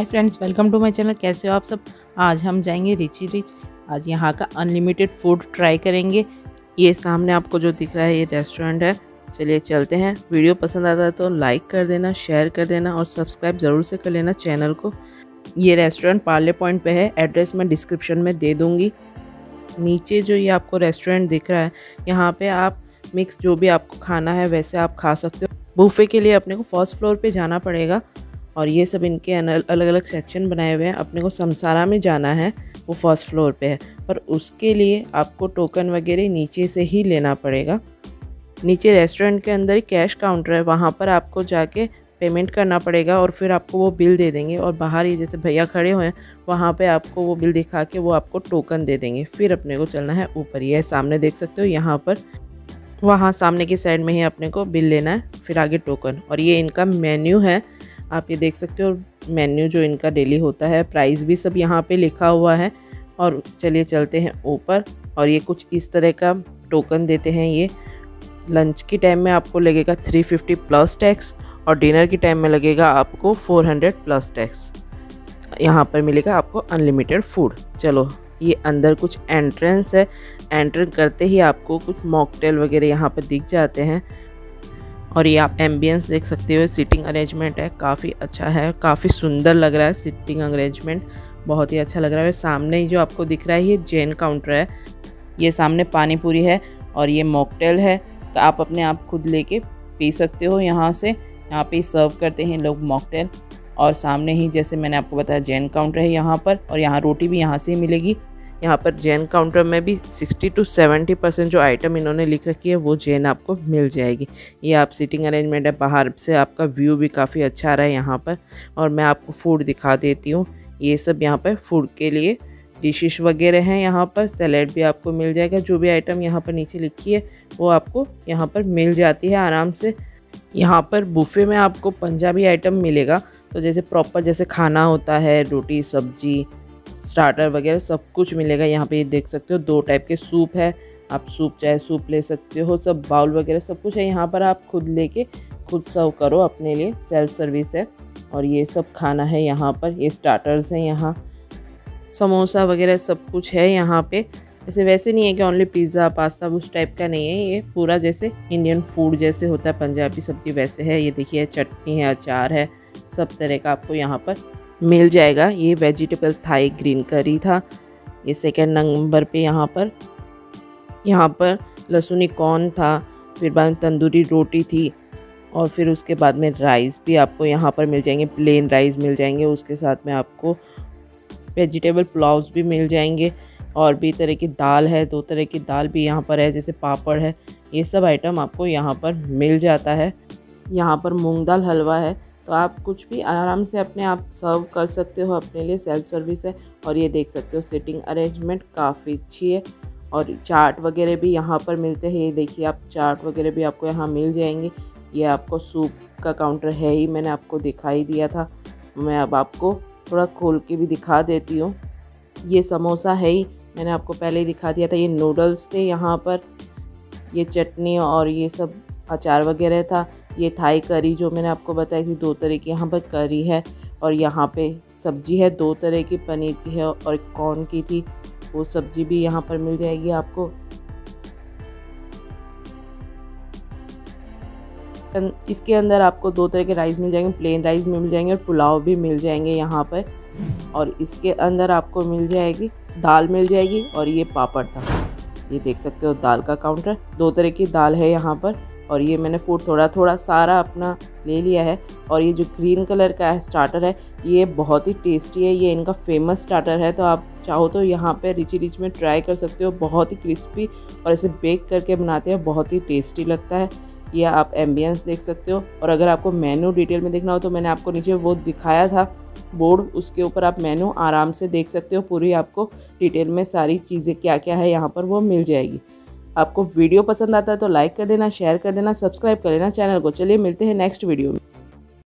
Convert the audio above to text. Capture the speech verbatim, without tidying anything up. Hi friends, welcome to my channel. कैसे हो आप सब। आज हम जाएंगे रिची रिच। आज यहाँ का अनलिमिटेड फूड ट्राई करेंगे। ये सामने आपको जो दिख रहा है ये रेस्टोरेंट है। चलिए चलते हैं। वीडियो पसंद आता है तो लाइक कर देना, शेयर कर देना और सब्सक्राइब ज़रूर से कर लेना चैनल को। ये रेस्टोरेंट पार्ले पॉइंट पे है। एड्रेस मैं डिस्क्रिप्शन में दे दूँगी। नीचे जो ये आपको रेस्टोरेंट दिख रहा है यहाँ पर आप मिक्स जो भी आपको खाना है वैसे आप खा सकते हो। बूफे के लिए अपने को फर्स्ट फ्लोर पर जाना पड़ेगा और ये सब इनके अलग अलग सेक्शन बनाए हुए हैं। अपने को समसारा में जाना है, वो फर्स्ट फ्लोर पे है, पर उसके लिए आपको टोकन वगैरह नीचे से ही लेना पड़ेगा। नीचे रेस्टोरेंट के अंदर ही कैश काउंटर है, वहाँ पर आपको जाके पेमेंट करना पड़ेगा और फिर आपको वो बिल दे देंगे। और बाहर ये जैसे भैया खड़े हुए हैं वहाँ पे आपको वो बिल दिखा के वो आपको टोकन दे देंगे। फिर अपने को चलना है ऊपर। ये सामने देख सकते हो यहाँ पर, वहाँ सामने की साइड में ही अपने को बिल लेना है, फिर आगे टोकन। और ये इनका मेन्यू है, आप ये देख सकते हो। मेन्यू जो इनका डेली होता है, प्राइस भी सब यहाँ पे लिखा हुआ है। और चलिए चलते हैं ऊपर। और ये कुछ इस तरह का टोकन देते हैं। ये लंच के टाइम में आपको लगेगा तीन सौ पचास प्लस टैक्स और डिनर के टाइम में लगेगा आपको चार सौ प्लस टैक्स। यहाँ पर मिलेगा आपको अनलिमिटेड फूड। चलो, ये अंदर कुछ एंट्रेंस है। एंटर करते ही आपको कुछ मॉकटेल वगैरह यहाँ पर दिख जाते हैं। और ये आप एम्बियंस देख सकते हो। सीटिंग अरेंजमेंट है, काफ़ी अच्छा है, काफ़ी सुंदर लग रहा है। सीटिंग अरेंजमेंट बहुत ही अच्छा लग रहा है। सामने ही जो आपको दिख रहा है ये जैन काउंटर है। ये सामने पानी पूरी है और ये मॉकटेल है, तो आप अपने आप खुद लेके पी सकते हो यहाँ से। यहाँ पे सर्व करते हैं लोग मॉकटेल। और सामने ही जैसे मैंने आपको बताया जैन काउंटर है यहाँ पर। और यहाँ रोटी भी यहाँ से ही मिलेगी। यहाँ पर जैन काउंटर में भी साठ टू सत्तर परसेंट जो आइटम इन्होंने लिख रखी है वो जैन आपको मिल जाएगी। ये आप सीटिंग अरेंजमेंट है, बाहर से आपका व्यू भी काफ़ी अच्छा आ रहा है यहाँ पर। और मैं आपको फूड दिखा देती हूँ। ये सब यहाँ पर फूड के लिए डिशेस वगैरह हैं। यहाँ पर सैलेड भी आपको मिल जाएगा। जो भी आइटम यहाँ पर नीचे लिखी है वो आपको यहाँ पर मिल जाती है आराम से। यहाँ पर बुफे में आपको पंजाबी आइटम मिलेगा, तो जैसे प्रॉपर जैसे खाना होता है, रोटी, सब्जी, स्टार्टर वगैरह सब कुछ मिलेगा। यहाँ पे ये देख सकते हो दो टाइप के सूप है। आप सूप चाहे सूप ले सकते हो, सब बाउल वगैरह सब कुछ है यहाँ पर। आप खुद लेके खुद सर्व करो अपने लिए, सेल्फ सर्विस है। और ये सब खाना है यहाँ पर। ये स्टार्टर्स हैं, यहाँ समोसा वगैरह सब कुछ है यहाँ पे। ऐसे वैसे नहीं है कि ओनली पिज़्ज़ा पास्ता उस टाइप का नहीं है। ये पूरा जैसे इंडियन फूड जैसे होता है, पंजाबी सब्जी वैसे है। ये देखिए चटनी है, अचार है, सब तरह का आपको यहाँ पर मिल जाएगा। ये वेजिटेबल थाई ग्रीन करी था। ये सेकेंड नंबर पे यहाँ पर यहाँ पर लहसुनी कॉर्न था, फिर बाद तंदूरी रोटी थी। और फिर उसके बाद में राइस भी आपको यहाँ पर मिल जाएंगे, प्लेन राइस मिल जाएंगे। उसके साथ में आपको वेजिटेबल पुलाव्स भी मिल जाएंगे। और भी तरह की दाल है, दो तरह की दाल भी यहाँ पर है, जैसे पापड़ है। ये सब आइटम आपको यहाँ पर मिल जाता है। यहाँ पर मूँग दाल हलवा है, तो आप कुछ भी आराम से अपने आप सर्व कर सकते हो अपने लिए, सेल्फ सर्विस है। और ये देख सकते हो सीटिंग अरेंजमेंट काफ़ी अच्छी है। और चाट वगैरह भी यहाँ पर मिलते हैं। ये देखिए आप, चाट वगैरह भी आपको यहाँ मिल जाएंगे। ये आपको सूप का काउंटर है ही, मैंने आपको दिखाई दिया था। मैं अब आपको थोड़ा खोल के भी दिखा देती हूँ। ये समोसा है ही, मैंने आपको पहले ही दिखा दिया था। ये नूडल्स थे यहाँ पर, ये चटनी और ये सब अचार वगैरह था। ये थाई करी जो मैंने आपको बताई थी, दो तरह की यहाँ पर करी है। और यहाँ पे सब्जी है, दो तरह की, पनीर की है और कॉर्न की थी। वो सब्जी भी यहाँ पर मिल जाएगी आपको। इसके अंदर आपको दो तरह के राइस मिल जाएंगे, प्लेन राइस भी मिल जाएंगे और पुलाव भी मिल जाएंगे यहाँ पर। और इसके अंदर आपको मिल जाएगी दाल मिल जाएगी। और ये पापड़ था। ये देख सकते हो दाल का काउंटर, दो तरह की दाल है यहाँ पर। और ये मैंने फूड थोड़ा थोड़ा सारा अपना ले लिया है। और ये जो ग्रीन कलर का स्टार्टर है ये बहुत ही टेस्टी है। ये इनका फेमस स्टार्टर है, तो आप चाहो तो यहाँ पे रिची रिच में ट्राई कर सकते हो। बहुत ही क्रिस्पी और इसे बेक करके बनाते हैं, बहुत ही टेस्टी लगता है। ये आप एम्बियंस देख सकते हो। और अगर आपको मेन्यू डिटेल में देखना हो तो मैंने आपको नीचे वो दिखाया था बोर्ड, उसके ऊपर आप मेन्यू आराम से देख सकते हो। पूरी आपको डिटेल में सारी चीज़ें क्या क्या है यहाँ पर वो मिल जाएगी। आपको वीडियो पसंद आता है तो लाइक कर देना, शेयर कर देना, सब्सक्राइब कर लेना चैनल को। चलिए मिलते हैं नेक्स्ट वीडियो में।